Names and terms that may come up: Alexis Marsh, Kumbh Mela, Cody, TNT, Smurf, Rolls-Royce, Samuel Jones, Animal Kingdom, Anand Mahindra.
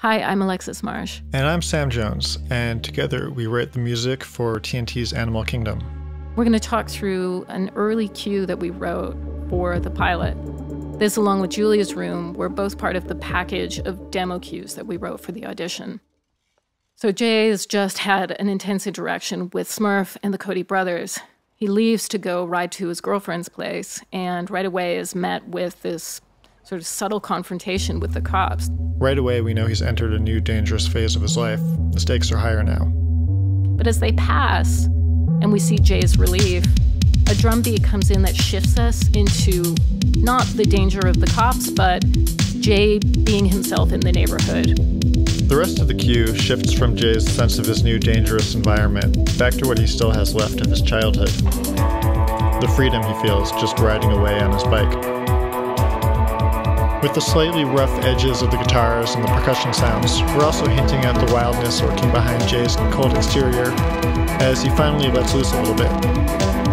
Hi, I'm Alexis Marsh. And I'm Sam Jones, and together we write the music for TNT's Animal Kingdom. We're going to talk through an early cue that we wrote for the pilot. This, along with Julia's room, were both part of the package of demo cues that we wrote for the audition. So Jay has just had an intense interaction with Smurf and the Cody brothers. He leaves to go ride to his girlfriend's place, and right away is met with this sort of subtle confrontation with the cops. Right away, we know he's entered a new dangerous phase of his life. The stakes are higher now. But as they pass, and we see Jay's relief, a drumbeat comes in that shifts us into not the danger of the cops, but Jay being himself in the neighborhood. The rest of the cue shifts from Jay's sense of his new dangerous environment back to what he still has left of his childhood. The freedom he feels just riding away on his bike. With the slightly rough edges of the guitars and the percussion sounds, we're also hinting at the wildness lurking behind Jay's cold exterior as he finally lets loose a little bit.